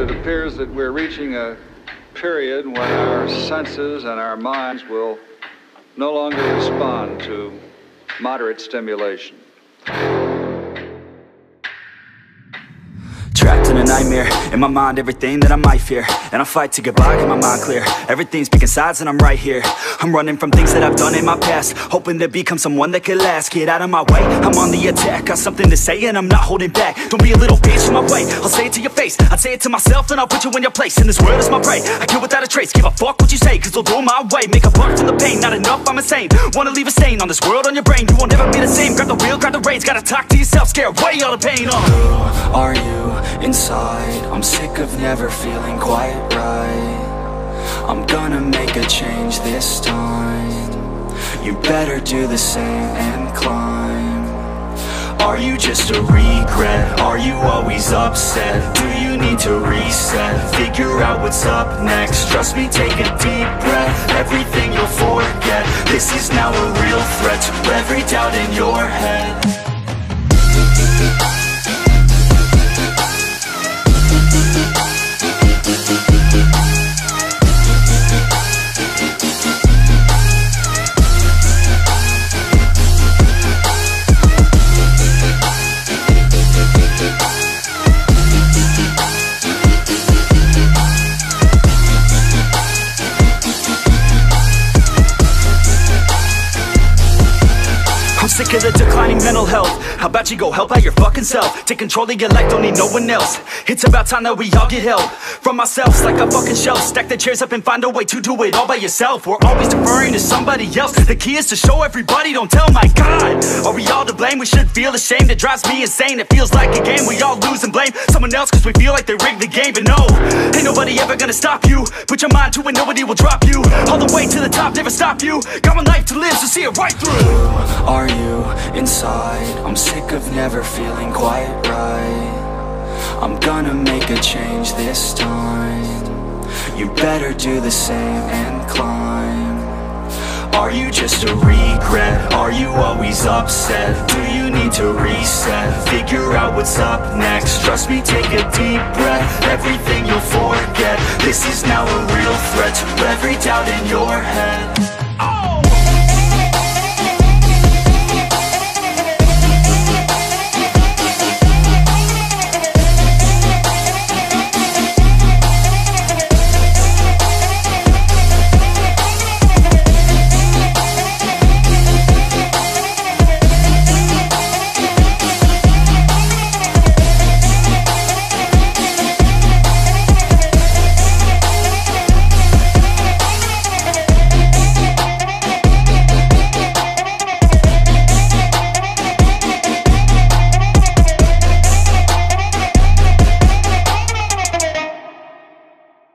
it appears that we're reaching a period when our senses and our minds will no longer respond to moderate stimulation. Trapped in a nightmare, in my mind everything that I might fear. And I fight to get by, get my mind clear. Everything's picking sides and I'm right here. I'm running from things that I've done in my past, hoping to become someone that could last. Get out of my way, I'm on the attack. Got something to say and I'm not holding back. Don't be a little bitch in my way, I'll say it to your face. I'd say it to myself and I'll put you in your place. And this world is my prey, I kill without a trace. Give a fuck what you say, cause they'll go my way. Make a buck from the pain, not enough, I'm insane. Wanna leave a stain on this world, on your brain. You won't ever be the same, grab the wheel, grab the reins. Gotta talk to yourself, scare away all the pain. Who are you? Inside, I'm sick of never feeling quite right. I'm gonna make a change this time. You better do the same and climb. Are you just a regret? Are you always upset? Do you need to reset? Figure out what's up next. Trust me, take a deep breath. Everything you'll forget. This is now a real threat to every doubt in your head. Sick of the declining mental health. How about you go help out your fucking self? Take control of your life, don't need no one else. It's about time that we all get help from ourselves, like a fucking shelf. Stack the chairs up and find a way to do it all by yourself. We're always deferring to somebody else. The key is to show everybody, don't tell, my God. Are we all to blame? We should feel ashamed. It drives me insane. It feels like a game. We all lose and blame someone else cause we feel like they rigged the game. But no, ain't nobody ever gonna stop you. Put your mind to it, nobody will drop you. All the way to the top, never stop you. Got one life to live, so see it right through. Who are you? Inside, I'm sick of never feeling quite right. I'm gonna make a change this time. You better do the same and climb. Are you just a regret? Are you always upset? Do you need to reset? Figure out what's up next. Trust me, take a deep breath. Everything you'll forget. This is now a real threat to every doubt in your head.